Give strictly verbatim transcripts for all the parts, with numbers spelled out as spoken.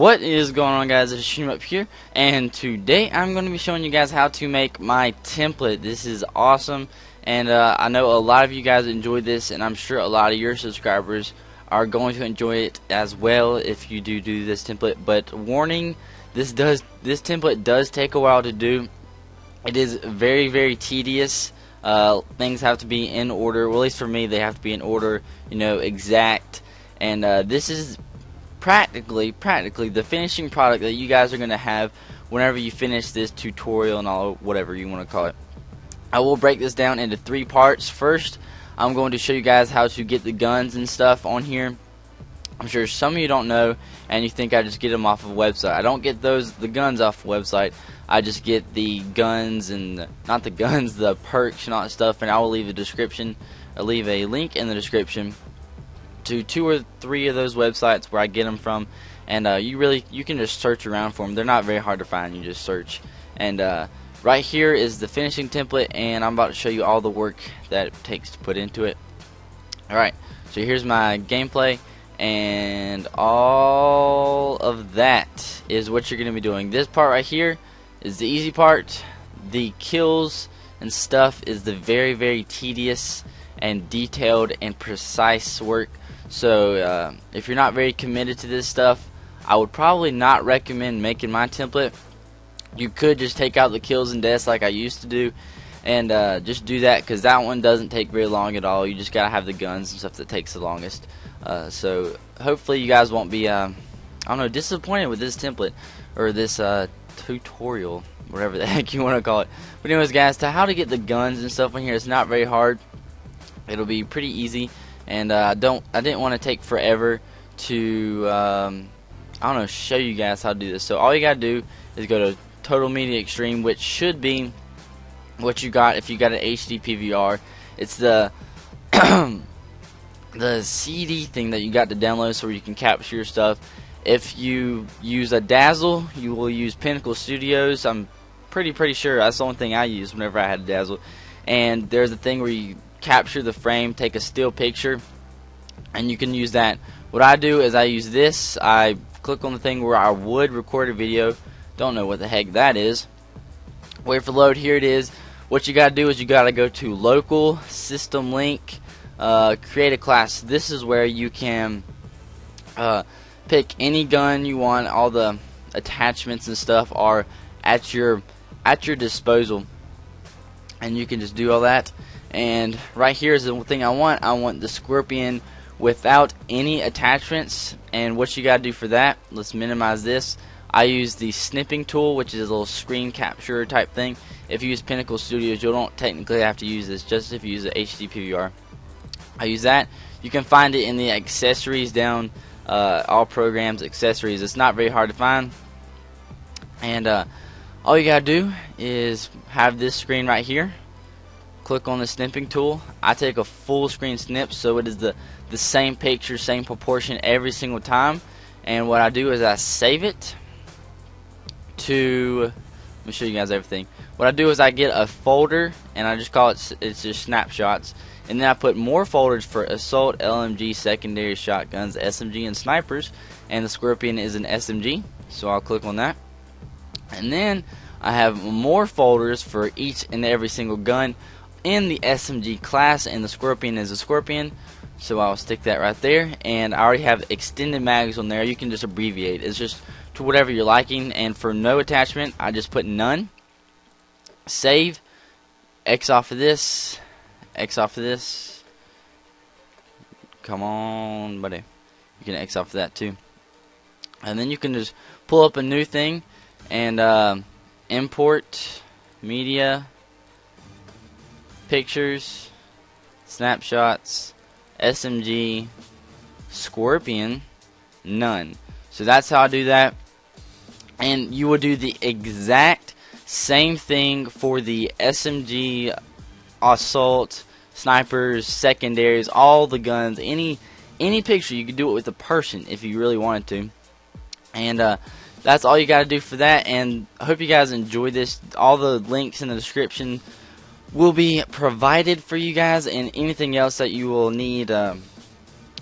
What is going on, guys? It's shootemup here, and today I'm going to be showing you guys how to make my template. This is awesome, and uh, I know a lot of you guys enjoyed this, and I'm sure a lot of your subscribers are going to enjoy it as well if you do do this template. But warning, this does this template does take a while to do. It is very, very tedious. Uh, things have to be in order. Well, at least for me, they have to be in order, you know, exact. And uh, this is practically practically the finishing product that you guys are going to have whenever you finish this tutorial and all, whatever you want to call it. I will break this down into three parts. First, I'm going to show you guys how to get the guns and stuff on here. I'm sure some of you don't know, and you think I just get them off of a website. I don't get those the guns off a website. I just get the guns and not the guns the perks and all that stuff, and I will leave a description I'll leave a link in the description to two or three of those websites where I get them from, and uh, you really you can just search around for them. They're not very hard to find. You just search, and uh, right here is the finishing template, and I'm about to show you all the work that it takes to put into it. Alright, so here's my gameplay, and all of that is what you're gonna be doing. This part right here is the easy part. The kills and stuff is the very, very tedious and detailed and precise work. So uh, if you're not very committed to this stuff, I would probably not recommend making my template. You could just take out the kills and deaths like I used to do, and uh, just do that, because that one doesn't take very long at all. You just gotta have the guns and stuff that takes the longest. Uh, so hopefully you guys won't be um, I don't know disappointed with this template or this uh, tutorial, whatever the heck you want to call it. But anyways, guys, to how to get the guns and stuff in here, it's not very hard. It'll be pretty easy. And uh, I don't, I didn't want to take forever to, um, I don't know, show you guys how to do this. So all you gotta do is go to Total Media Extreme, which should be what you got if you got an H D P V R. It's the the C D thing that you got to download, so you can capture your stuff. If you use a Dazzle, you will use Pinnacle Studios. I'm pretty pretty sure that's the only thing I used whenever I had a Dazzle. And there's a thing where you capture the frame, take a still picture, and you can use that. What I do is I use this. I click on the thing where I would record a video. Don't know what the heck that is. Wait for load. Here it is. What you gotta do is you gotta go to local system link, uh, create a class. This is where you can uh, pick any gun you want. All the attachments and stuff are at your at your disposal, and you can just do all that. And right here is the thing I want. I want the Scorpion without any attachments. And what you gotta do for that, let's minimize this. I use the snipping tool, which is a little screen capture type thing. If you use Pinnacle Studios, you don't technically have to use this, just if you use the H D P V R. I use that. You can find it in the accessories down, uh, all programs, accessories. It's not very hard to find. And uh, all you gotta do is have this screen right here. Click on the snipping tool. I take a full screen snip, so it is the the same picture, same proportion every single time. And what I do is I save it to, let me show you guys everything. What I do is I get a folder, and I just call it, it's just snapshots, and then I put more folders for assault, L M G, secondary shotguns, S M G, and snipers. And the Scorpion is an S M G, so I'll click on that, and then I have more folders for each and every single gun in the S M G class, and the Scorpion is a Scorpion, so I'll stick that right there. And I already have extended mags on there. You can just abbreviate. It's just to whatever you're liking. And for no attachment, I just put none. Save. X off of this. X off of this. Come on, buddy. You can X off of that too. And then you can just pull up a new thing and uh, import media, pictures, snapshots, S M G, Scorpion, none. So that's how I do that. And you will do the exact same thing for the S M G, assault, snipers, secondaries, all the guns, any any picture. You could do it with a person if you really wanted to. And uh, that's all you got to do for that. And I hope you guys enjoyed this. All the links in the description will be provided for you guys, and anything else that you will need. um,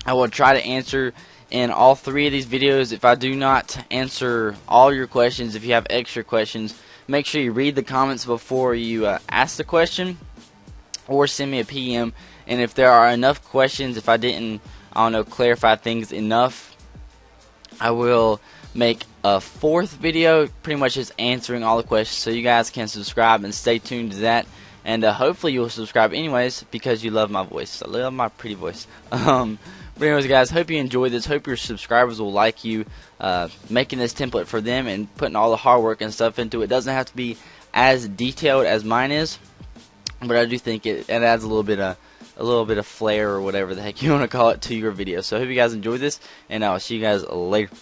I will try to answer in all three of these videos. If I do not answer all your questions, if you have extra questions, make sure you read the comments before you uh, ask the question, or send me a P M. And if there are enough questions, if I didn't, I don't know, clarify things enough, I will make a fourth video, pretty much just answering all the questions. So you guys can subscribe and stay tuned to that. And uh, hopefully you'll subscribe anyways, because you love my voice. I love my pretty voice. Um, but anyways, guys, hope you enjoyed this. Hope your subscribers will like you uh, making this template for them and putting all the hard work and stuff into it. It doesn't have to be as detailed as mine is, but I do think it, it adds a little bit of a little bit of flair, or whatever the heck you want to call it, to your video. So I hope you guys enjoyed this, and I'll see you guys later.